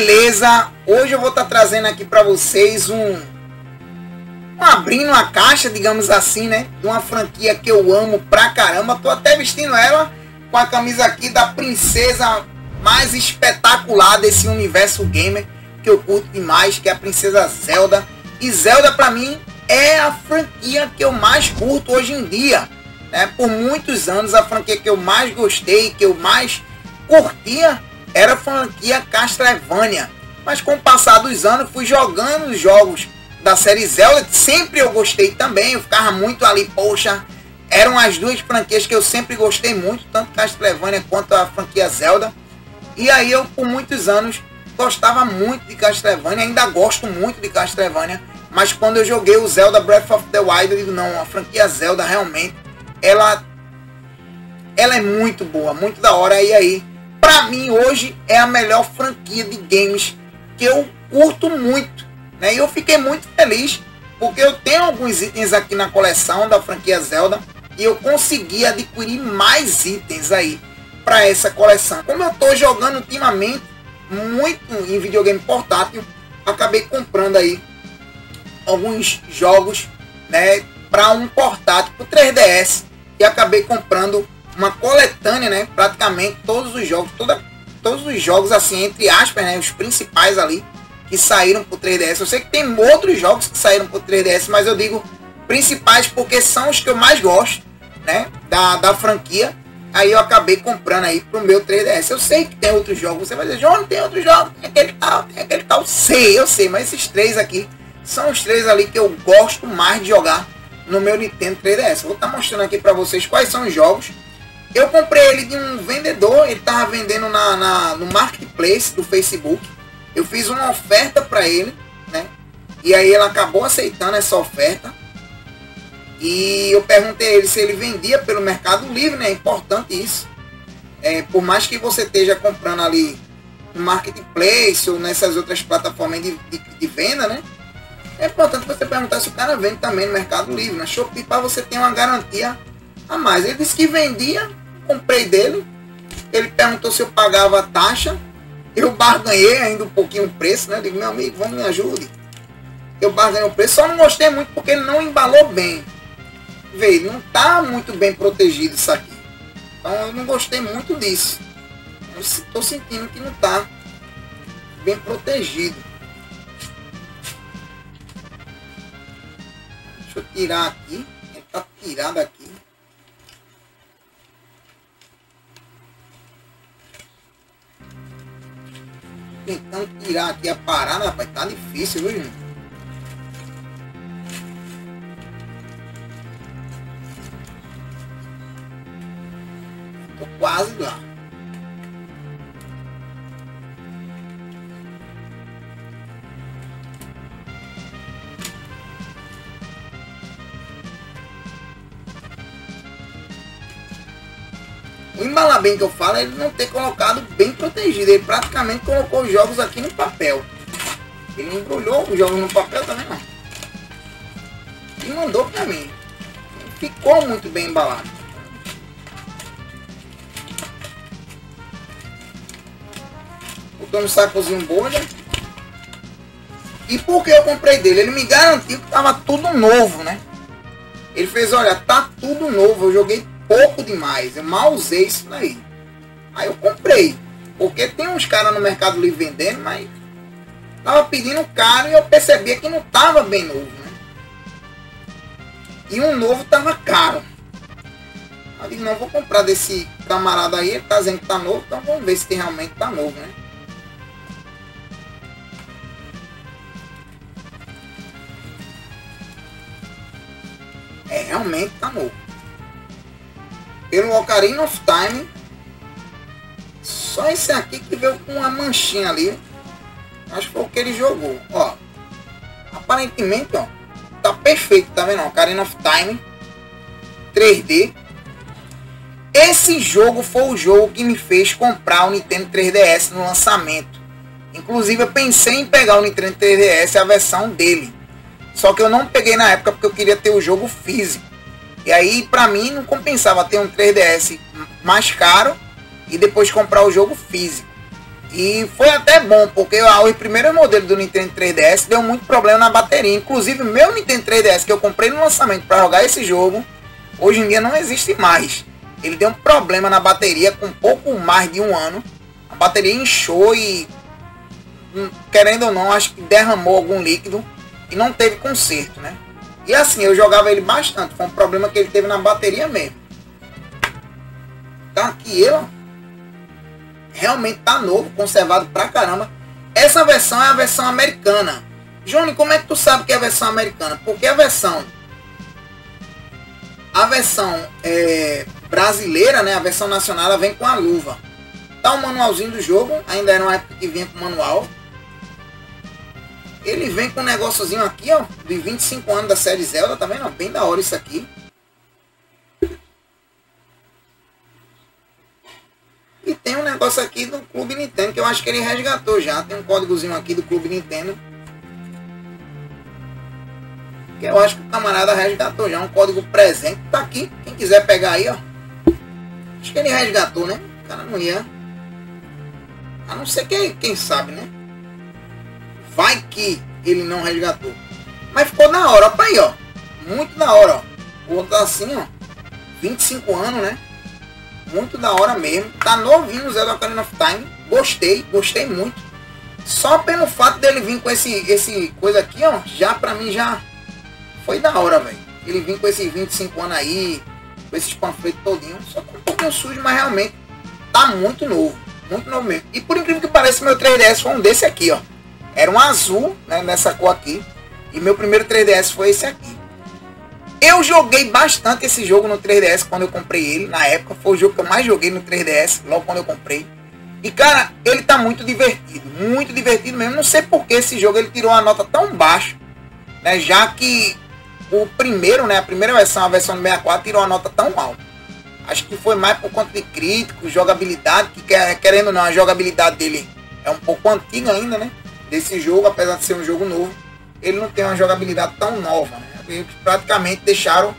Beleza, hoje eu vou estar trazendo aqui para vocês abrindo a caixa, digamos assim, né? De uma franquia que eu amo pra caramba. Tô até vestindo ela com a camisa aqui da princesa mais espetacular desse universo gamer que eu curto demais, que é a princesa Zelda. E Zelda pra mim é a franquia que eu mais curto hoje em dia, né? Por muitos anos a franquia que eu mais gostei, que eu mais curtia, era a franquia Castlevania, mas com o passar dos anos fui jogando os jogos da série Zelda, sempre eu gostei também, eu ficava muito ali, poxa, eram as duas franquias que eu sempre gostei muito, tanto Castlevania quanto a franquia Zelda, e aí eu por muitos anos gostava muito de Castlevania, ainda gosto muito de Castlevania, mas quando eu joguei o Zelda Breath of the Wild, eu digo, não, a franquia Zelda realmente, ela é muito boa, muito da hora, e aí pra mim hoje é a melhor franquia de games que eu curto muito, né? E eu fiquei muito feliz porque eu tenho alguns itens aqui na coleção da franquia Zelda e eu consegui adquirir mais itens aí para essa coleção. Como eu tô jogando ultimamente muito em videogame portátil, acabei comprando aí alguns jogos, né, para um portátil, pro 3DS, e acabei comprando uma coletânea, né, praticamente todos os jogos, todos os jogos assim, entre aspas, né, os principais ali que saíram pro 3DS. Eu sei que tem outros jogos que saíram pro 3DS, mas eu digo principais porque são os que eu mais gosto, né, da franquia. Aí eu acabei comprando aí pro meu 3DS. Eu sei que tem outros jogos, você vai dizer, João, tem outros jogos, tem aquele tal, sei, eu sei, mas esses três aqui são os três ali que eu gosto mais de jogar no meu Nintendo 3DS. Vou estar mostrando aqui para vocês quais são os jogos. Eu comprei ele de um vendedor, ele estava vendendo no marketplace do Facebook. Eu fiz uma oferta para ele, né? E aí ele acabou aceitando essa oferta. E eu perguntei a ele se ele vendia pelo Mercado Livre, né? É importante isso. É, por mais que você esteja comprando ali no marketplace ou nessas outras plataformas de venda, né? É importante você perguntar se o cara vende também no Mercado Livre, na Shopee, para você ter uma garantia a mais. Ele disse que vendia. Comprei dele, ele perguntou se eu pagava a taxa, eu barganhei ainda um pouquinho o preço, né? Eu digo, meu amigo, vamos, me ajude, eu barganhei o preço, só não gostei muito porque ele não embalou bem, veio, não tá muito bem protegido isso aqui, então eu não gostei muito disso, eu estou sentindo que não tá bem protegido. Deixa eu tirar aqui, ele tá tirado aqui. Então tirar aqui a parada, rapaz, tá difícil, viu, irmão? Tô quase lá. O embalar bem que eu falo é ele não ter colocado bem protegido. Ele praticamente colocou os jogos aqui no papel. Ele embrulhou os jogos no papel também, não. E mandou pra mim. Ficou muito bem embalado. Botou um sacozinho bolha. E por que eu comprei dele? Ele me garantiu que tava tudo novo, né? Ele fez, olha, tá tudo novo. Eu joguei pouco demais, eu mal usei isso daí. Aí eu comprei, porque tem uns caras no Mercado Livre vendendo, mas tava pedindo caro e eu percebia que não tava bem novo, né? E um novo tava caro. Aí eu digo, não, vou comprar desse camarada aí, ele tá dizendo que tá novo, então vamos ver se realmente tá novo, né? É, realmente tá novo. Pelo Ocarina of Time, só esse aqui que veio com uma manchinha ali, acho que foi o que ele jogou, ó, aparentemente, ó, tá perfeito, tá vendo? Ocarina of Time 3D, esse jogo foi o jogo que me fez comprar o Nintendo 3DS no lançamento, inclusive eu pensei em pegar o Nintendo 3DS, a versão dele, só que eu não peguei na época porque eu queria ter o jogo físico. E aí, pra mim, não compensava ter um 3DS mais caro e depois comprar o jogo físico. E foi até bom, porque os primeiros modelos do Nintendo 3DS deu muito problema na bateria. Inclusive, meu Nintendo 3DS que eu comprei no lançamento para jogar esse jogo, hoje em dia não existe mais. Ele deu um problema na bateria com pouco mais de um ano. A bateria inchou e, querendo ou não, acho que derramou algum líquido e não teve conserto, né? E assim, eu jogava ele bastante, foi um problema que ele teve na bateria mesmo. Tá aqui ele, ó. Realmente tá novo, conservado pra caramba. Essa versão é a versão americana. Johnny, como é que tu sabe que é a versão americana? Porque a versão brasileira, né, a versão nacional, ela vem com a luva. Tá o manualzinho do jogo, ainda era uma época que vinha com o manual. Ele vem com um negóciozinho aqui, ó, de 25 anos da série Zelda, tá vendo? Bem da hora isso aqui. E tem um negócio aqui do Clube Nintendo, que eu acho que ele resgatou já. Tem um códigozinho aqui do Clube Nintendo, que eu acho que o camarada resgatou já. Um código presente, tá aqui. Quem quiser pegar aí, ó. Acho que ele resgatou, né? O cara não ia. A não ser quem sabe, né? Vai que ele não resgatou. Mas ficou da hora, ó. Pra aí, ó. Muito da hora, ó. O outro tá assim, ó. 25 anos, né? Muito da hora mesmo. Tá novinho o Zelda Ocarina of Time. Gostei muito. Só pelo fato dele vir com esse coisa aqui, ó. Já pra mim já foi da hora, velho. Ele vir com esses 25 anos aí, com esses panfletos todinhos. Só com um pouquinho sujo, mas realmente tá muito novo. Muito novo mesmo. E por incrível que pareça, meu 3DS foi um desse aqui, ó. Era um azul, né? Nessa cor aqui. E meu primeiro 3DS foi esse aqui. Eu joguei bastante esse jogo no 3DS quando eu comprei ele. Na época foi o jogo que eu mais joguei no 3DS, logo quando eu comprei. E cara, ele tá muito divertido mesmo. Não sei porque esse jogo ele tirou uma nota tão baixa, né? Já que o primeiro, né? A primeira versão, a versão do 64, tirou uma nota tão alta. Acho que foi mais por conta de críticos, jogabilidade, que querendo ou não, a jogabilidade dele é um pouco antiga ainda, né? Desse jogo, apesar de ser um jogo novo, ele não tem uma jogabilidade tão nova, né? Praticamente deixaram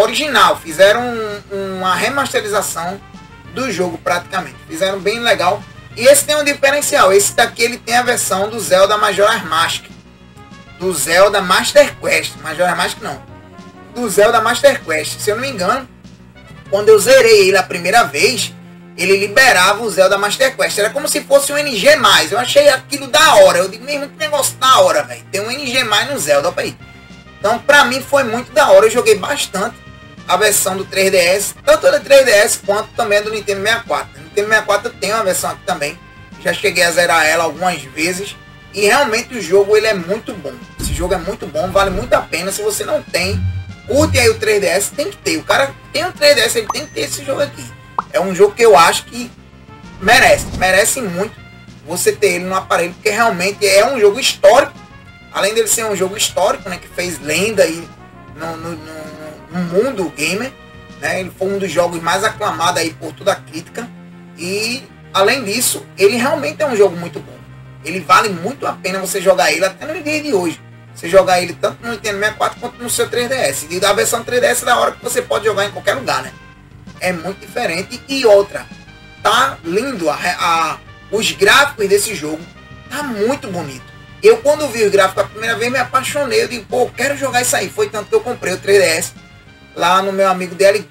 original, fizeram uma remasterização do jogo, praticamente fizeram bem legal. E esse tem um diferencial, esse daqui ele tem a versão do Zelda Majora's Mask, do Zelda Master Quest, Majora's Mask não, do Zelda Master Quest. Se eu não me engano, quando eu zerei ele a primeira vez, ele liberava o Zelda Master Quest, era como se fosse um NG+. Eu achei aquilo da hora, eu digo, mesmo que negócio da hora, velho, tem um NG+ no Zelda, opa aí. Então, pra mim foi muito da hora, eu joguei bastante a versão do 3DS, tanto do 3DS quanto também do Nintendo 64. Nintendo 64 tem uma versão aqui também, já cheguei a zerar ela algumas vezes e realmente o jogo ele é muito bom. Esse jogo é muito bom, vale muito a pena. Se você não tem, curte aí o 3DS, tem que ter. O cara tem um 3DS, ele tem que ter esse jogo aqui. É um jogo que eu acho que merece muito você ter ele no aparelho, porque realmente é um jogo histórico. Além dele ser um jogo histórico, né, que fez lenda aí no mundo gamer, né, ele foi um dos jogos mais aclamados aí por toda a crítica. E além disso, ele realmente é um jogo muito bom. Ele vale muito a pena você jogar ele até no dia de hoje. Você jogar ele tanto no Nintendo 64 quanto no seu 3DS. E da versão 3DS é da hora que você pode jogar em qualquer lugar, né? É muito diferente. E outra, tá lindo os gráficos desse jogo. Tá muito bonito. Eu quando vi o gráfico a primeira vez me apaixonei, eu digo, pô, eu quero jogar isso aí. Foi tanto que eu comprei o 3DS lá no meu amigo DL,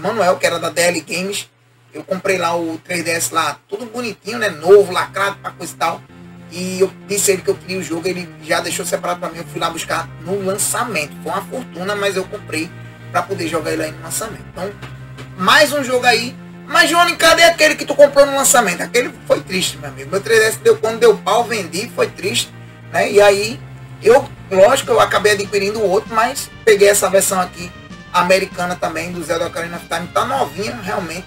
Manuel, que era da DL Games. Eu comprei lá o 3DS lá, tudo bonitinho, né, novo, lacrado, pra coisa e tal. E eu disse a ele que eu queria o jogo, ele já deixou separado pra mim, eu fui lá buscar no lançamento. Foi uma fortuna, mas eu comprei pra poder jogar ele aí no lançamento. Então, mais um jogo aí. Mas, Johnny, cadê aquele que tu comprou no lançamento? Aquele foi triste, meu amigo. Meu 3DS quando deu pau, vendi, foi triste. Né? E aí, lógico, eu acabei adquirindo o outro, mas peguei essa versão aqui, americana também, do Zelda Ocarina of Time. Tá novinha, realmente.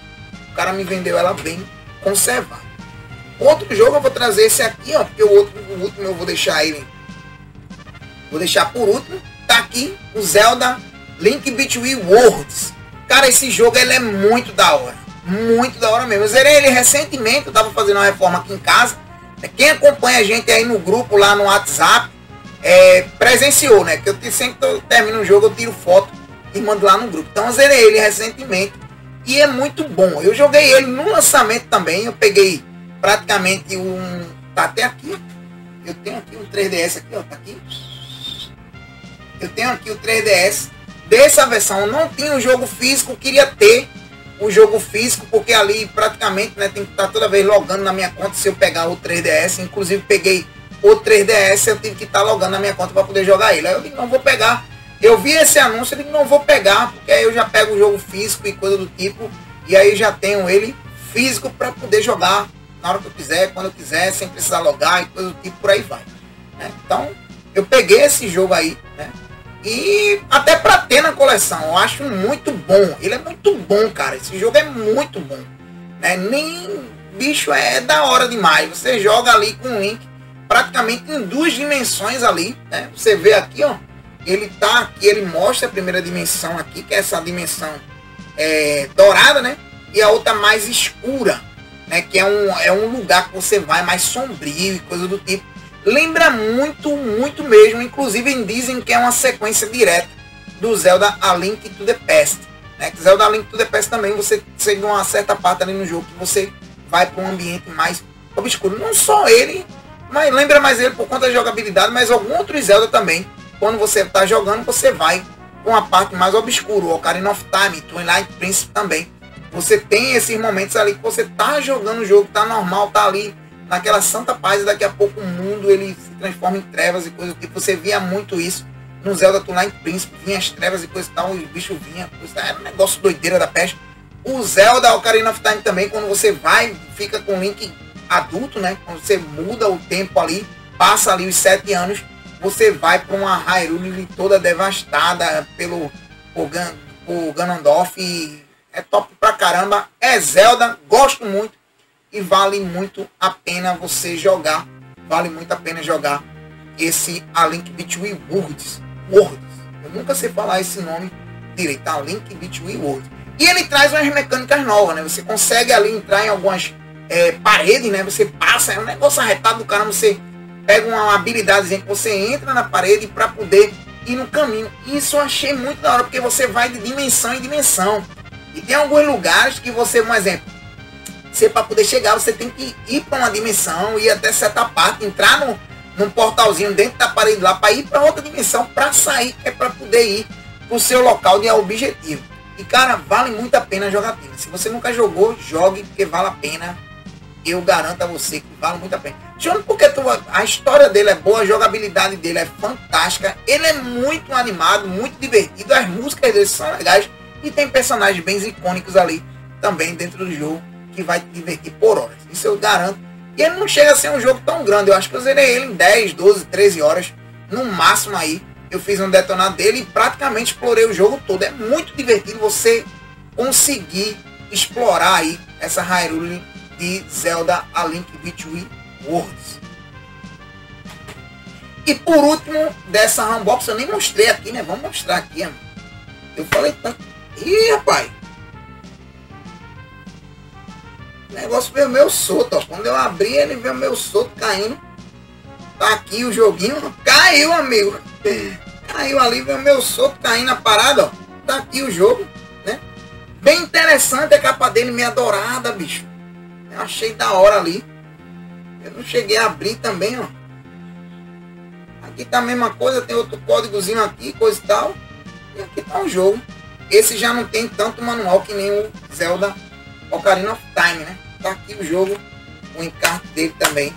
O cara me vendeu ela bem conservada. Outro jogo, eu vou trazer esse aqui, ó, porque o último eu vou deixar ele. Vou deixar por último. Tá aqui, o Zelda Link Between Worlds. Cara, esse jogo ele é muito da hora. Muito da hora mesmo. Eu zerei ele recentemente, eu tava fazendo uma reforma aqui em casa. Quem acompanha a gente aí no grupo, lá no WhatsApp, presenciou, né? Que eu sempre que eu termino um jogo, eu tiro foto e mando lá no grupo. Então eu zerei ele recentemente e é muito bom. Eu joguei ele no lançamento também. Eu peguei praticamente um... Tá até aqui. Eu tenho aqui um 3DS aqui, ó. Tá aqui. Eu tenho aqui o 3DS dessa versão. Não tinha o jogo físico, queria ter o jogo físico, porque ali praticamente, né, tem que estar toda vez logando na minha conta se eu pegar o 3DS. Inclusive peguei o 3DS, eu tive que estar logando na minha conta para poder jogar ele. Aí eu digo, não vou pegar. Eu vi esse anúncio, eu digo, não vou pegar, porque aí eu já pego o jogo físico e coisa do tipo. E aí já tenho ele físico para poder jogar na hora que eu quiser, quando eu quiser, sem precisar logar e coisa do tipo, por aí vai, né? Então eu peguei esse jogo aí, né? E até para ter na coleção, eu acho muito bom. Ele é muito bom, cara. Esse jogo é muito bom, né? Nem bicho, é da hora demais. Você joga ali com o Link praticamente em duas dimensões ali, né? Você vê aqui, ó, ele tá aqui, ele mostra a primeira dimensão aqui, que é essa dimensão dourada, né? E a outra mais escura, né? Que é um lugar que você vai mais sombrio e coisa do tipo. Lembra muito, muito mesmo. Inclusive dizem que é uma sequência direta do Zelda A Link to the Past, né? Que Zelda A Link to the Past também você chega uma certa parte ali no jogo que você vai para um ambiente mais obscuro. Não só ele, mas lembra mais ele por conta da jogabilidade, mas algum outro Zelda também. Quando você está jogando, você vai com a parte mais obscura. O Ocarina of Time, Twilight Princess também. Você tem esses momentos ali que você está jogando o jogo, está normal, está ali naquela santa paz, e daqui a pouco o mundo ele se transforma em trevas e coisa do tipo. Você via muito isso no Zelda Twilight Princess, vinha as trevas e coisa e tal, e o bicho vinha, coisa, era um negócio doideira da peste. O Zelda Ocarina of Time também, quando você vai, fica com o Link adulto, né? Quando você muda o tempo ali, passa ali os 7 anos, você vai para uma Hyrule toda devastada por Ganondorf, e é top pra caramba. É Zelda, gosto muito. E vale muito a pena você jogar. Vale muito a pena jogar esse A Link Between Worlds. Eu nunca sei falar esse nome direito. A Link Between Worlds. E ele traz umas mecânicas novas, né? Você consegue ali entrar em algumas paredes, né? Você passa, é um negócio arretado do cara. Você pega uma habilidade que você entra na parede para poder ir no caminho. Isso eu achei muito da hora, porque você vai de dimensão em dimensão. E tem alguns lugares que você, por exemplo... Você, para poder chegar, você tem que ir para uma dimensão, ir até certa parte, entrar num portalzinho dentro da parede lá, para ir para outra dimensão, para sair, que é para poder ir para o seu local de objetivo. E, cara, vale muito a pena a jogatina. Se você nunca jogou, jogue, porque vale a pena. Eu garanto a você que vale muito a pena. Joga porque a história dele é boa, a jogabilidade dele é fantástica. Ele é muito animado, muito divertido. As músicas dele são legais e tem personagens bem icônicos ali também dentro do jogo, que vai te divertir por horas, isso eu garanto. E ele não chega a ser um jogo tão grande. Eu acho que eu zerei ele em 10, 12, 13 horas no máximo. Aí eu fiz um detonado dele e praticamente explorei o jogo todo. É muito divertido você conseguir explorar aí essa Hyrule de Zelda A Link Between Worlds. E por último dessa unboxing, eu nem mostrei aqui, né? Vamos mostrar aqui, amigo. Eu falei tanto. Ih, rapaz, o negócio veio meio solto, ó. Quando eu abri, ele veio meio solto, caindo. Tá aqui o joguinho. Caiu, amigo. Caiu ali, veio meio solto, caindo a parada, ó. Tá aqui o jogo, né? Bem interessante a capa dele, meio dourada, bicho. Eu achei da hora ali. Eu não cheguei a abrir também, ó. Aqui tá a mesma coisa, tem outro códigozinho aqui, coisa e tal. E aqui tá o jogo. Esse já não tem tanto manual que nem o Zelda Ocarina of Time, né? Tá aqui o jogo, o encarte dele também,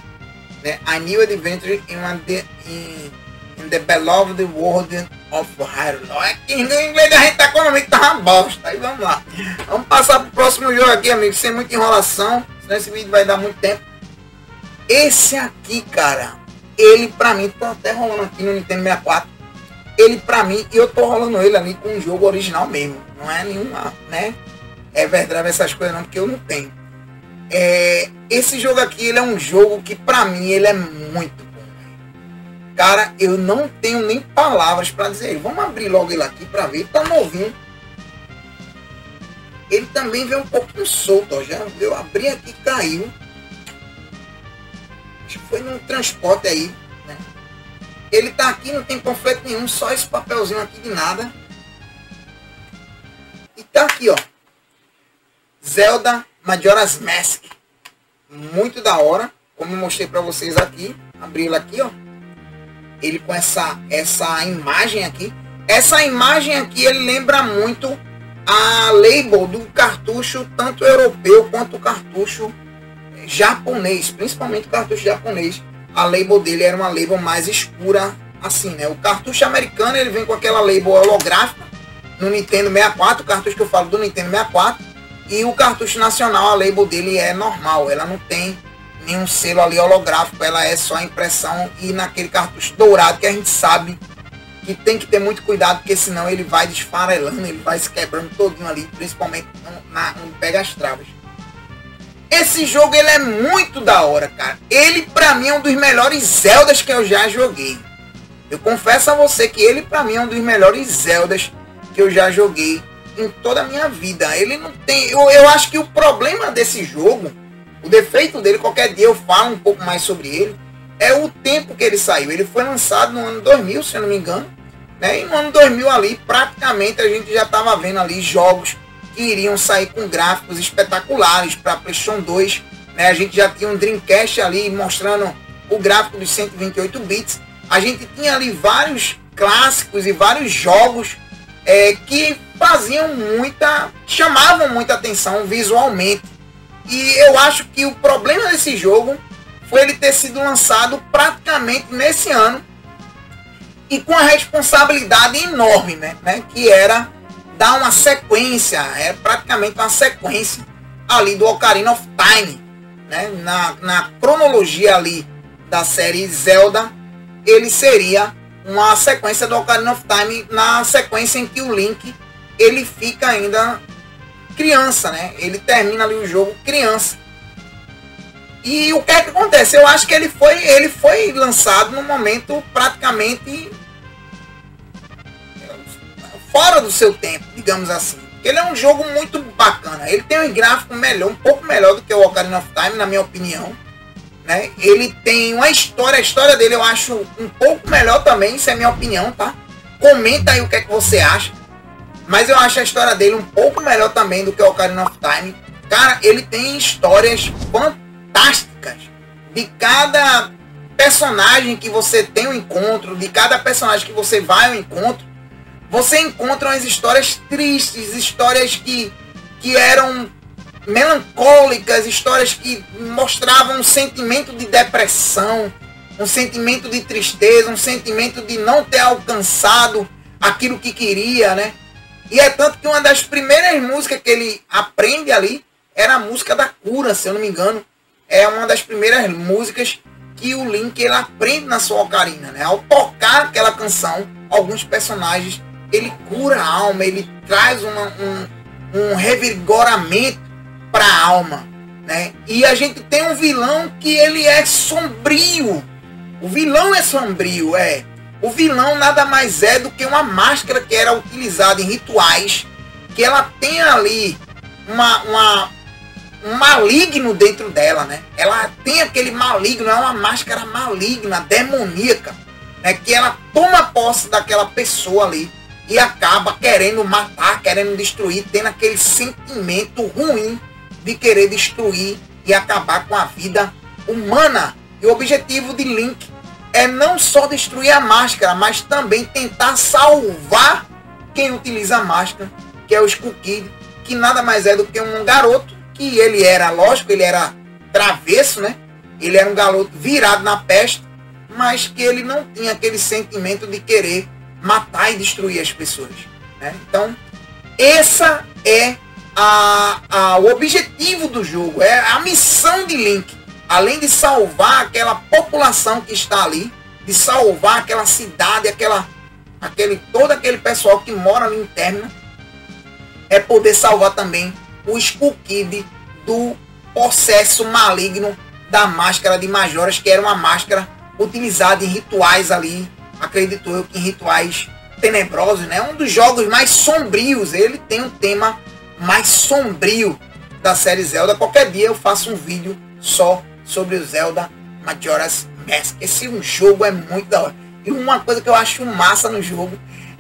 né? A New Adventure in the Beloved World of Hyrule. Olha que em inglês a gente tá com amigo, tá uma bosta. Aí vamos lá. Vamos passar pro próximo jogo aqui, amigo, sem muita enrolação, senão esse vídeo vai dar muito tempo. Esse aqui, cara, ele pra mim, tá até rolando aqui no Nintendo 64. Ele pra mim, e eu tô rolando ele ali com um jogo original mesmo. Não é nenhuma, né? É verdade essas coisas não, porque eu não tenho. Esse jogo aqui, ele é um jogo que pra mim ele é muito bom. Cara, eu não tenho nem palavras pra dizer. Vamos abrir logo ele aqui pra ver. Ele tá novinho. Ele também veio um pouquinho solto, ó. Já eu abri aqui e caiu. Acho que foi num transporte aí, né? Ele tá aqui, não tem panfleto nenhum, só esse papelzinho aqui de nada. E tá aqui, ó. Zelda Majora's Mask. muito da hora, como eu mostrei para vocês aqui. Abri ele aqui, ó. Ele com essa imagem aqui. Essa imagem aqui, ele lembra muito a label do cartucho, tanto europeu quanto o cartucho japonês. Principalmente o cartucho japonês. A label dele era uma label mais escura, assim, né? O cartucho americano, ele vem com aquela label holográfica no Nintendo 64. O cartucho que eu falo do Nintendo 64. E o cartucho nacional, a label dele é normal. Ela não tem nenhum selo ali holográfico. Ela é só impressão. E naquele cartucho dourado que a gente sabe que tem que ter muito cuidado, porque senão ele vai desfarelando, ele vai se quebrando todinho ali, principalmente onde pega as travas. Esse jogo, ele é muito da hora, cara. Ele pra mim é um dos melhores Zeldas que eu já joguei. Eu confesso a você que ele pra mim é um dos melhores Zeldas que eu já joguei em toda a minha vida. Ele não tem... Eu acho que o problema desse jogo, o defeito dele, qualquer dia eu falo um pouco mais sobre ele, é o tempo que ele saiu. Ele foi lançado no ano 2000, se eu não me engano, né? E no ano 2000 ali, praticamente a gente já estava vendo ali jogos que iriam sair com gráficos espetaculares para PlayStation 2, né? A gente já tinha um Dreamcast ali mostrando o gráfico dos 128 bits. A gente tinha ali vários clássicos e vários jogos que faziam chamavam muita atenção visualmente. E eu acho que o problema desse jogo foi ele ter sido lançado praticamente nesse ano e com a responsabilidade enorme, né? Que era dar uma sequência, praticamente uma sequência ali do Ocarina of Time, né? Na cronologia ali da série Zelda, ele seria uma sequência do Ocarina of Time, na sequência em que o Link, ele fica ainda criança, né? Ele termina ali o jogo criança. E o que é que acontece? Eu acho que ele foi lançado no momento praticamente fora do seu tempo, digamos assim. Ele é um jogo muito bacana. Ele tem um gráfico melhor, um pouco melhor do que o Ocarina of Time, na minha opinião, né? Ele tem uma história, a história dele eu acho um pouco melhor também, isso é minha opinião, tá? Comenta aí o que é que você acha. Mas eu acho a história dele um pouco melhor também do que o Ocarina of Time. Cara, ele tem histórias fantásticas de cada personagem que você tem um encontro, de cada personagem que você vai ao encontro. Você encontra as histórias tristes, histórias que eram melancólicas, histórias que mostravam um sentimento de depressão, um sentimento de tristeza, um sentimento de não ter alcançado aquilo que queria, né? E é tanto que uma das primeiras músicas que ele aprende ali era a música da cura, se eu não me engano. É uma das primeiras músicas que o Link ele aprende na sua ocarina, né? Ao tocar aquela canção, alguns personagens, ele cura a alma, ele traz um revigoramento para a alma, né? E a gente tem um vilão que ele é sombrio. O vilão é sombrio, O vilão nada mais é do que uma máscara que era utilizada em rituais, que ela tem ali um maligno dentro dela, né? Ela tem aquele maligno, é uma máscara maligna, demoníaca, né? Que ela toma posse daquela pessoa ali e acaba querendo matar, querendo destruir, tendo aquele sentimento ruim de querer destruir e acabar com a vida humana. E o objetivo de Link é não só destruir a máscara, mas também tentar salvar quem utiliza a máscara, que é o Skull Kid, que nada mais é do que um garoto, que ele era, lógico, ele era travesso, né? Ele era um garoto virado na peste, mas que ele não tinha aquele sentimento de querer matar e destruir as pessoas, né? Então, essa é o objetivo do jogo, é a missão de Link. Além de salvar aquela população que está ali, de salvar aquela cidade, todo aquele pessoal que mora ali interna, é poder salvar também o Skull Kid do processo maligno da máscara de Majora's, que era uma máscara utilizada em rituais ali, acredito eu que em rituais tenebrosos, né? Um dos jogos mais sombrios, ele tem um tema mais sombrio da série Zelda. Qualquer dia eu faço um vídeo só sobre o Zelda Majora's Mask. Esse jogo é muito da hora. E uma coisa que eu acho massa no jogo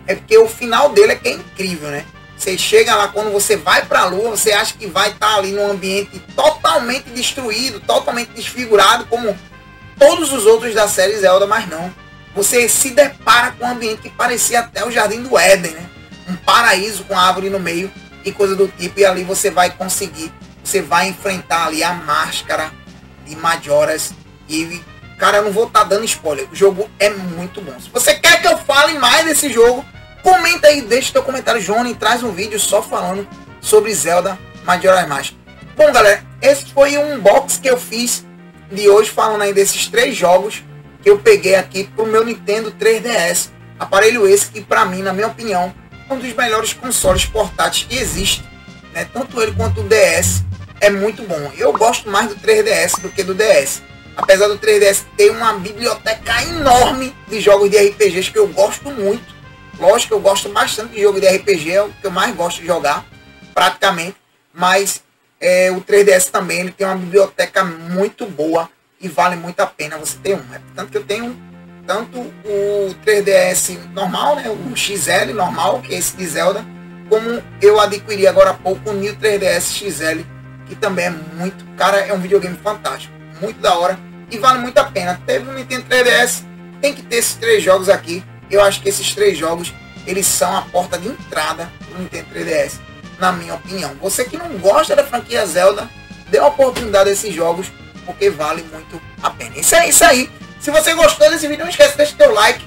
é porque o final dele é que é incrível, né? Você chega lá, quando você vai pra lua, você acha que vai estar ali num ambiente totalmente totalmente destruído, totalmente desfigurado, como todos os outros da série Zelda, mas não. Você se depara com um ambiente que parecia até o Jardim do Éden, né? Um paraíso com árvore no meio e coisa do tipo. E ali você vai conseguir, você vai enfrentar ali a máscara de Majora's. E, cara, eu não vou estar dando spoiler. O jogo é muito bom. Se você quer que eu fale mais desse jogo, comenta aí, deixa teu comentário, Johnny, traz um vídeo só falando sobre Zelda Majora's Mask. Bom, galera, esse foi um unboxing que eu fiz de hoje, falando aí desses três jogos que eu peguei aqui pro meu Nintendo 3DS. Aparelho esse que, pra mim, na minha opinião, é um dos melhores consoles portáteis que existe, né? Tanto ele quanto o DS é muito bom. Eu gosto mais do 3DS do que do DS. Apesar do 3DS ter uma biblioteca enorme de jogos de RPGs que eu gosto muito. Lógico que eu gosto bastante de jogo de RPG, é o que eu mais gosto de jogar, praticamente. Mas é, o 3DS também, ele tem uma biblioteca muito boa e vale muito a pena você ter um. Tanto que eu tenho tanto o 3DS normal, né, o XL normal, que é esse de Zelda, como eu adquiri agora há pouco o New 3DS XL, que também é muito, cara, é um videogame fantástico, muito da hora e vale muito a pena. Teve o Nintendo 3DS, tem que ter esses três jogos aqui. Eu acho que esses três jogos, eles são a porta de entrada do Nintendo 3DS, na minha opinião. Você que não gosta da franquia Zelda, dê a oportunidade a esses jogos, porque vale muito a pena. Isso é isso aí. Se você gostou desse vídeo, não esquece, deixa teu like,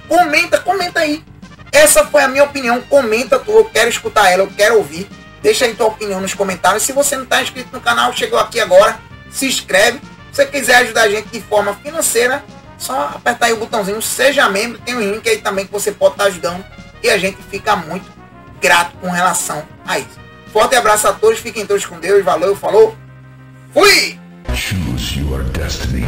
comenta aí. Essa foi a minha opinião, comenta a tua, eu quero escutar ela, eu quero ouvir. Deixa aí tua opinião nos comentários. Se você não está inscrito no canal, chegou aqui agora, se inscreve. Se você quiser ajudar a gente de forma financeira, só apertar aí o botãozinho seja membro, tem um link aí também que você pode estar ajudando e a gente fica muito grato com relação a isso. Forte abraço a todos, fiquem todos com Deus, valeu, falou, fui! Choose your destiny.